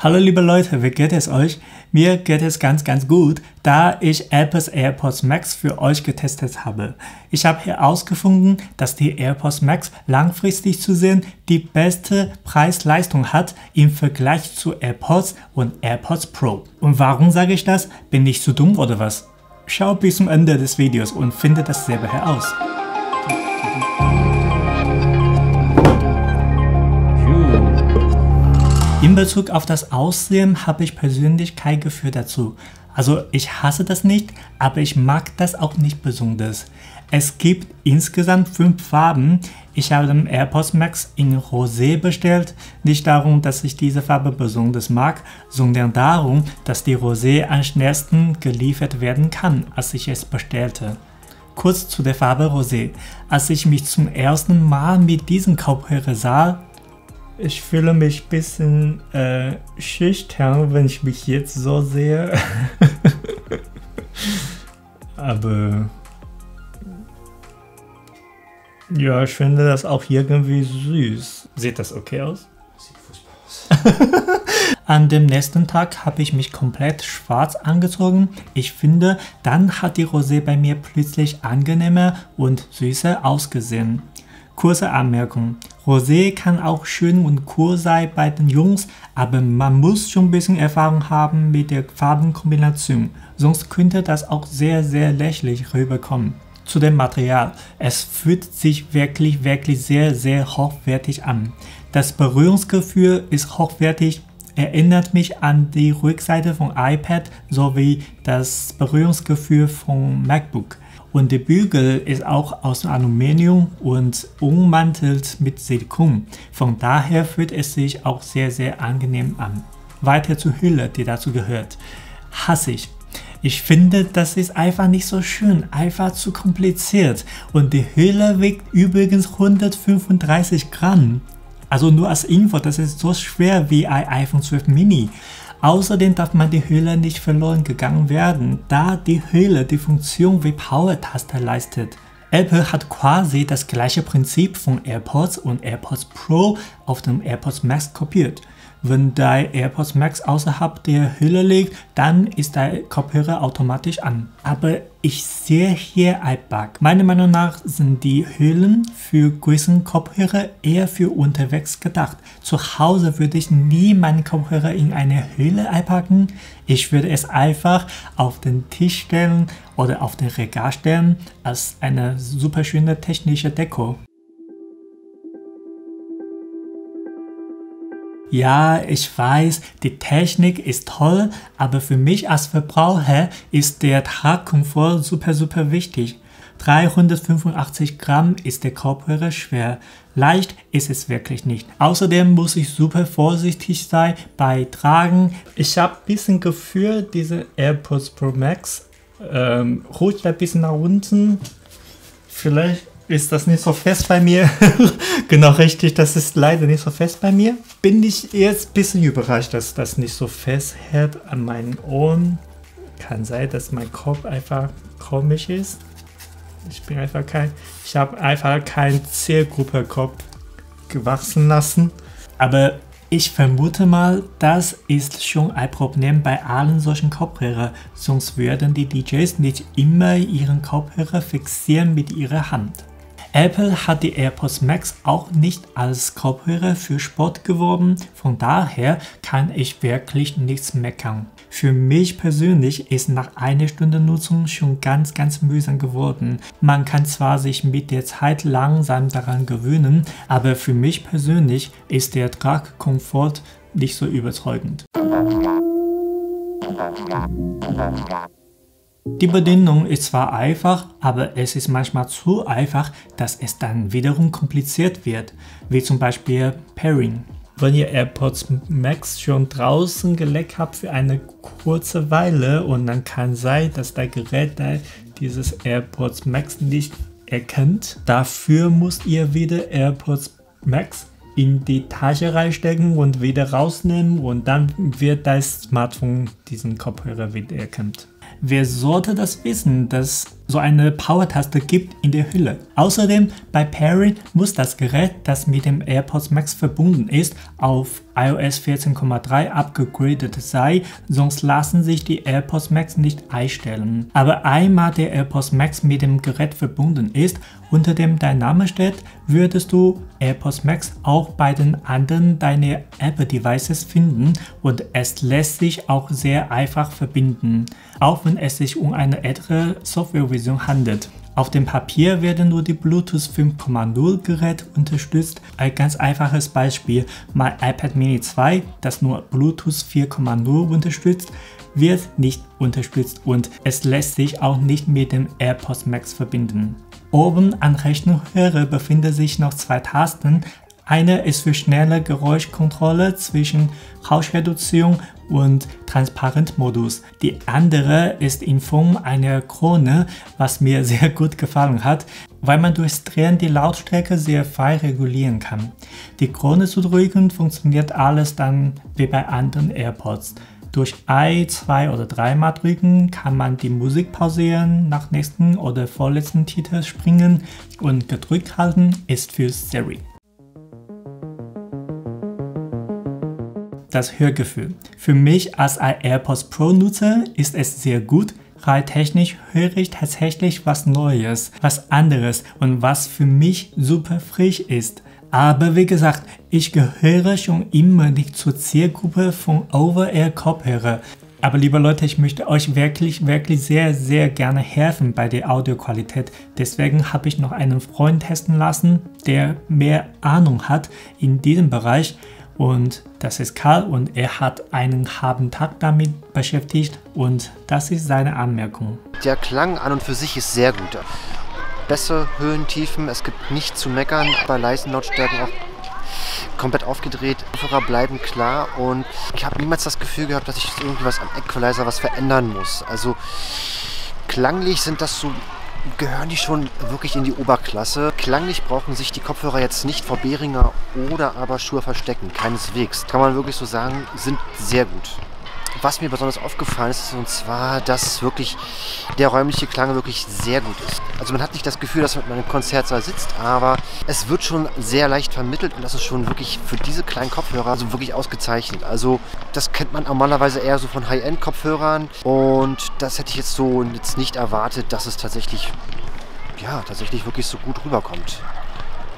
Hallo liebe Leute, wie geht es euch? Mir geht es ganz, ganz gut, da ich Apples AirPods Max für euch getestet habe. Ich habe herausgefunden, dass die AirPods Max langfristig zu sehen die beste Preis-Leistung hat im Vergleich zu AirPods und AirPods Pro. Und warum sage ich das? Bin ich zu dumm oder was? Schaut bis zum Ende des Videos und findet das selber heraus. In Bezug auf das Aussehen habe ich persönlich kein Gefühl dazu. Also ich hasse das nicht, aber ich mag das auch nicht besonders. Es gibt insgesamt 5 Farben. Ich habe den AirPods Max in Rosé bestellt. Nicht darum, dass ich diese Farbe besonders mag, sondern darum, dass die Rosé am schnellsten geliefert werden kann, als ich es bestellte. Kurz zu der Farbe Rosé. Als ich mich zum ersten Mal mit diesem Kopfhörer sah, ich fühle mich ein bisschen schüchtern, wenn ich mich jetzt so sehe. Aber ja, ich finde das auch irgendwie süß. Sieht das okay aus? Sieht furchtbar aus. An dem nächsten Tag habe ich mich komplett schwarz angezogen. Ich finde, dann hat die Rosé bei mir plötzlich angenehmer und süßer ausgesehen. Kurze Anmerkung. Rosé kann auch schön und cool sein bei den Jungs, aber man muss schon ein bisschen Erfahrung haben mit der Farbenkombination, sonst könnte das auch sehr, sehr lächerlich rüberkommen. Zu dem Material. Es fühlt sich wirklich, wirklich sehr, sehr hochwertig an. Das Berührungsgefühl ist hochwertig, erinnert mich an die Rückseite vom iPad sowie das Berührungsgefühl vom MacBook. Und der Bügel ist auch aus Aluminium und ummantelt mit Silikon. Von daher fühlt es sich auch sehr, sehr angenehm an. Weiter zur Hülle, die dazu gehört. Hasse ich. Ich finde, das ist einfach nicht so schön, einfach zu kompliziert. Und die Hülle wiegt übrigens 135 Gramm. Also nur als Info, das ist so schwer wie ein iPhone 12 Mini. Außerdem darf man die Hülle nicht verloren gegangen werden, da die Hülle die Funktion wie Power-Taste leistet. Apple hat quasi das gleiche Prinzip von AirPods und AirPods Pro auf dem AirPods Max kopiert. Wenn dein AirPods Max außerhalb der Hülle liegt, dann ist dein Kopfhörer automatisch an. Aber ich sehe hier einen Bug. Meiner Meinung nach sind die Hüllen für größeren Kopfhörer eher für unterwegs gedacht. Zu Hause würde ich nie meinen Kopfhörer in eine Hülle einpacken. Ich würde es einfach auf den Tisch stellen oder auf den Regal stellen als eine super schöne technische Deko. Ja, ich weiß, die Technik ist toll, aber für mich als Verbraucher ist der Tragkomfort super, super wichtig. 385 Gramm ist der Kopfhörer schwer. Leicht ist es wirklich nicht. Außerdem muss ich super vorsichtig sein bei Tragen. Ich habe ein bisschen Gefühl, diese AirPods Pro Max rutscht ein bisschen nach unten. Vielleicht ist das nicht so fest bei mir. Genau richtig, das ist leider nicht so fest bei mir. Bin ich jetzt ein bisschen überrascht, dass das nicht so fest hält an meinen Ohren. Kann sein, dass mein Kopf einfach komisch ist. Ich habe einfach keinen Zielgruppe-Kopf gewachsen lassen. Aber ich vermute mal, das ist schon ein Problem bei allen solchen Kopfhörern, sonst würden die DJs nicht immer ihren Kopfhörer fixieren mit ihrer Hand. Apple hat die AirPods Max auch nicht als Kopfhörer für Sport geworben, von daher kann ich wirklich nichts meckern. Für mich persönlich ist nach einer Stunde Nutzung schon ganz, ganz mühsam geworden. Man kann zwar sich mit der Zeit langsam daran gewöhnen, aber für mich persönlich ist der Tragkomfort nicht so überzeugend. Die Bedienung ist zwar einfach, aber es ist manchmal zu einfach, dass es dann wiederum kompliziert wird, wie zum Beispiel Pairing. Wenn ihr AirPods Max schon draußen gelegt habt für eine kurze Weile und dann kann sein, dass dein Gerät dieses AirPods Max nicht erkennt. Dafür müsst ihr wieder AirPods Max in die Tasche reinstecken und wieder rausnehmen und dann wird das Smartphone diesen Kopfhörer wieder erkannt. Wer sollte das wissen, dass so eine Power-Taste gibt in der Hülle. Außerdem bei Pairing muss das Gerät, das mit dem AirPods Max verbunden ist, auf iOS 14,3 abgegradet sei, sonst lassen sich die AirPods Max nicht einstellen. Aber einmal der AirPods Max mit dem Gerät verbunden ist, unter dem dein Name steht, würdest du AirPods Max auch bei den anderen deiner Apple Devices finden und es lässt sich auch sehr einfach verbinden, auch wenn es sich um eine ältere Softwareversion handelt. Auf dem Papier werden nur die Bluetooth 5.0 Geräte unterstützt. Ein ganz einfaches Beispiel, mein iPad Mini 2, das nur Bluetooth 4.0 unterstützt, wird nicht unterstützt und es lässt sich auch nicht mit dem AirPods Max verbinden. Oben an rechter Höhe befinden sich noch zwei Tasten. Eine ist für schnelle Geräuschkontrolle zwischen Rauschreduzierung und Transparentmodus. Die andere ist in Form einer Krone, was mir sehr gut gefallen hat, weil man durchs Drehen die Lautstärke sehr fein regulieren kann. Die Krone zu drücken funktioniert alles dann wie bei anderen AirPods. Durch ein-, zwei- oder dreimal drücken kann man die Musik pausieren, nach nächsten oder vorletzten Titel springen und gedrückt halten ist für Siri. Das Hörgefühl. Für mich als ein AirPods Pro Nutzer ist es sehr gut. Rein technisch höre ich tatsächlich was Neues, was anderes und was für mich super frisch ist. Aber wie gesagt, ich gehöre schon immer nicht zur Zielgruppe von Over-Ear-Kopfhörer. Aber liebe Leute, ich möchte euch wirklich sehr, sehr gerne helfen bei der Audioqualität. Deswegen habe ich noch einen Freund testen lassen, der mehr Ahnung hat in diesem Bereich. Und das ist Karl und er hat einen halben Tag damit beschäftigt und das ist seine Anmerkung. Der Klang an und für sich ist sehr gut. Bessere Höhen, Tiefen, es gibt nichts zu meckern, bei leisen Lautstärken auch komplett aufgedreht. Die Kopfhörer bleiben klar und ich habe niemals das Gefühl gehabt, dass ich irgendwie was am Equalizer was verändern muss. Also klanglich sind das so... gehören die schon wirklich in die Oberklasse. Klanglich brauchen sich die Kopfhörer jetzt nicht vor Behringer oder aber Schur verstecken. Keineswegs. Kann man wirklich so sagen, sind sehr gut. Was mir besonders aufgefallen ist, und zwar, dass wirklich der räumliche Klang wirklich sehr gut ist. Also man hat nicht das Gefühl, dass man in einem Konzertsaal sitzt, aber es wird schon sehr leicht vermittelt und das ist schon wirklich für diese kleinen Kopfhörer so wirklich ausgezeichnet. Also das kennt man normalerweise eher so von High-End-Kopfhörern und das hätte ich jetzt so nicht erwartet, dass es tatsächlich, ja, wirklich so gut rüberkommt.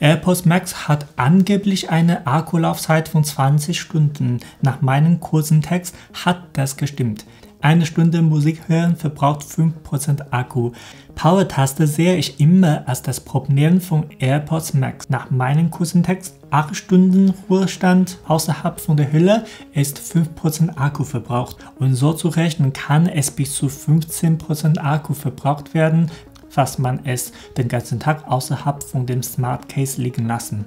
AirPods Max hat angeblich eine Akkulaufzeit von 20 Stunden. Nach meinem kurzen Text hat das gestimmt. Eine Stunde Musik hören verbraucht 5% Akku. Power-Taste sehe ich immer als das Problem von AirPods Max. Nach meinem kurzen Text 8 Stunden Ruhestand außerhalb von der Hülle ist 5% Akku verbraucht. Und so zu rechnen kann es bis zu 15% Akku verbraucht werden, falls man es den ganzen Tag außerhalb von dem Smart Case liegen lassen.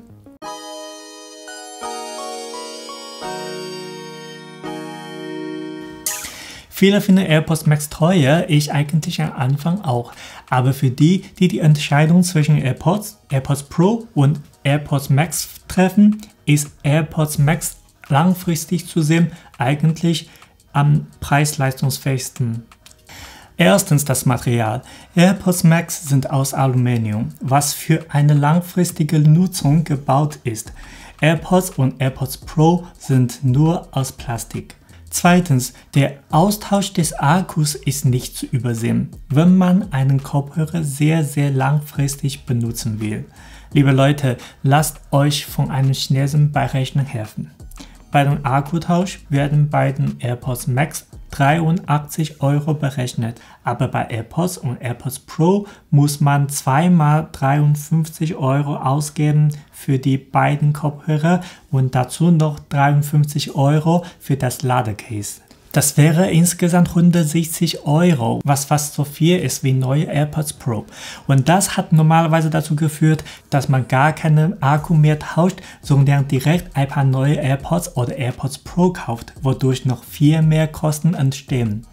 Viele finden AirPods Max teuer, ich eigentlich am Anfang auch. Aber für die, die die Entscheidung zwischen AirPods, AirPods Pro und AirPods Max treffen, ist AirPods Max langfristig zu sehen eigentlich am preis-leistungsfähigsten. Erstens das Material. AirPods Max sind aus Aluminium, was für eine langfristige Nutzung gebaut ist. AirPods und AirPods Pro sind nur aus Plastik. Zweitens, der Austausch des Akkus ist nicht zu übersehen, wenn man einen Kopfhörer sehr, sehr langfristig benutzen will. Liebe Leute, lasst euch von einem schnellen Beirechnen helfen. Bei dem Akkutausch werden bei den AirPods Max 83 € berechnet, aber bei AirPods und AirPods Pro muss man zweimal 53 € ausgeben für die beiden Kopfhörer und dazu noch 53 € für das Ladecase. Das wäre insgesamt 160 €, was fast so viel ist wie neue AirPods Pro. Und das hat normalerweise dazu geführt, dass man gar keinen Akku mehr tauscht, sondern direkt ein paar neue AirPods oder AirPods Pro kauft, wodurch noch viel mehr Kosten entstehen.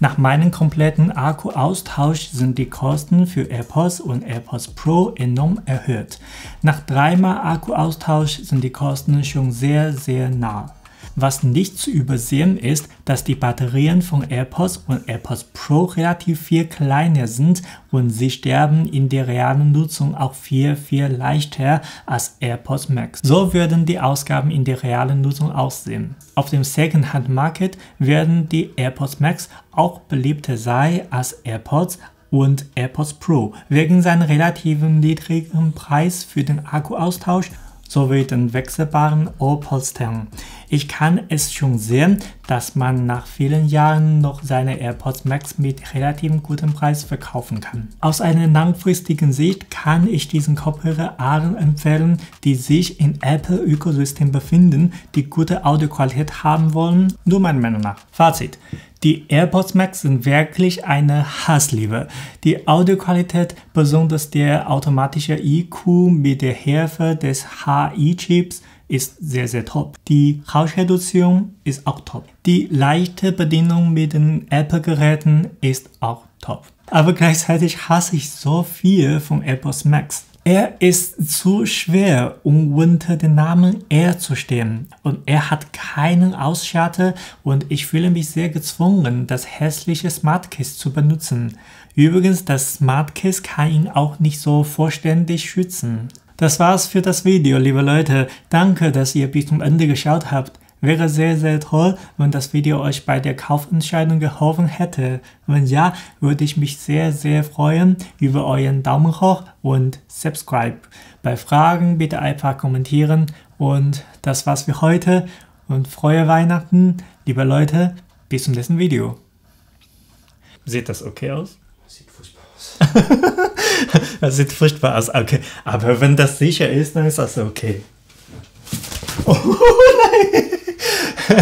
Nach meinem kompletten Akku-Austausch sind die Kosten für AirPods und AirPods Pro enorm erhöht. Nach dreimal Akku-Austausch sind die Kosten schon sehr, sehr nah. Was nicht zu übersehen ist, dass die Batterien von AirPods und AirPods Pro relativ viel kleiner sind und sie sterben in der realen Nutzung auch viel, viel leichter als AirPods Max. So würden die Ausgaben in der realen Nutzung aussehen. Auf dem Secondhand-Market werden die AirPods Max auch beliebter sein als AirPods und AirPods Pro, wegen seinem relativ niedrigen Preis für den Akkuaustausch sowie den wechselbaren AirPods 10. Ich kann es schon sehen, dass man nach vielen Jahren noch seine AirPods Max mit relativ gutem Preis verkaufen kann. Aus einer langfristigen Sicht kann ich diesen Kopfhörern empfehlen, die sich im Apple-Ökosystem befinden, die gute Audioqualität haben wollen, nur meiner Meinung nach. Fazit: Die AirPods Max sind wirklich eine Hassliebe. Die Audioqualität, besonders der automatische EQ mit der Hilfe des HI-Chips, ist sehr, sehr top. Die Rauschreduktion ist auch top. Die leichte Bedienung mit den Apple-Geräten ist auch top. Aber gleichzeitig hasse ich so viel von AirPods Max. Er ist zu schwer, um unter den Namen Air zu stehen, und er hat keinen Ausschatten, und ich fühle mich sehr gezwungen, das hässliche Smart Case zu benutzen. Übrigens, das Smart Case kann ihn auch nicht so vollständig schützen. Das war's für das Video, liebe Leute. Danke, dass ihr bis zum Ende geschaut habt. Wäre sehr, sehr toll, wenn das Video euch bei der Kaufentscheidung geholfen hätte. Wenn ja, würde ich mich sehr, sehr freuen über euren Daumen hoch und Subscribe. Bei Fragen bitte einfach kommentieren. Und das war's für heute. Und frohe Weihnachten, liebe Leute, bis zum nächsten Video. Sieht das okay aus? Sieht furchtbar aus. Das sieht furchtbar aus, okay. Aber wenn das sicher ist, dann ist das okay. Oh, nein.